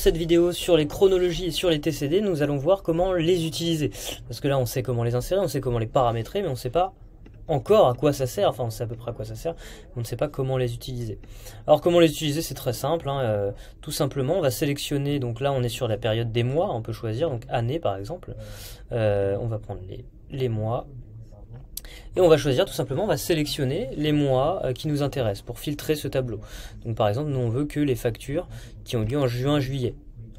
cette vidéo sur les chronologies et sur les TCD, nous allons voir comment les utiliser. Parce que là, on sait comment les insérer, on sait comment les paramétrer, mais on ne sait pas encore à quoi ça sert. Enfin, on sait à peu près à quoi ça sert, mais on ne sait pas comment les utiliser. Alors, comment les utiliser, c'est très simple. Tout simplement, on va sélectionner, donc là, on est sur la période des mois, on peut choisir, donc année par exemple. On va prendre les mois. Et on va choisir tout simplement, on va sélectionner les mois qui nous intéressent pour filtrer ce tableau. Donc par exemple, nous on veut que les factures qui ont lieu en juin, juillet,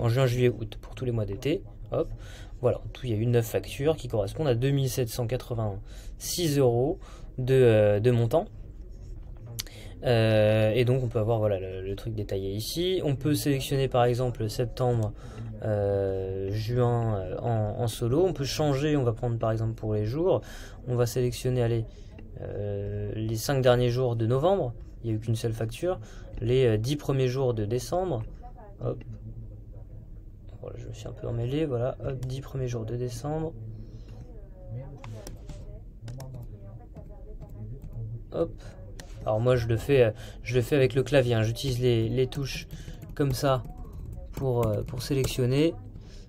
août, pour tous les mois d'été. Hop, voilà, tout, il y a eu 9 factures qui correspondent à 2786 € de montant. Et donc on peut avoir voilà, le truc détaillé ici. On peut sélectionner par exemple septembre, juin en solo. On peut changer, on va prendre par exemple pour les jours, on va sélectionner les 5 derniers jours de novembre, il n'y a eu qu'une seule facture, les 10 premiers jours de décembre. Hop. Voilà, je me suis un peu emmêlé, voilà, hop, 10 premiers jours de décembre. Hop. Alors moi je le fais avec le clavier, hein. J'utilise les touches comme ça pour sélectionner.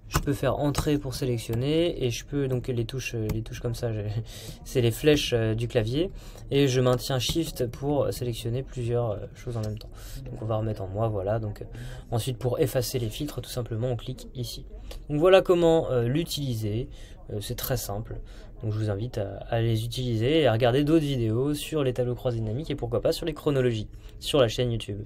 Je peux faire entrée pour sélectionner et je peux donc les touches comme ça, c'est les flèches du clavier, et je maintiens Shift pour sélectionner plusieurs choses en même temps. Donc on va remettre en moi, voilà. Donc ensuite pour effacer les filtres, tout simplement on clique ici. Donc voilà comment l'utiliser, c'est très simple. Donc je vous invite à les utiliser et à regarder d'autres vidéos sur les tableaux croisés dynamiques et pourquoi pas sur les chronologies sur la chaîne YouTube.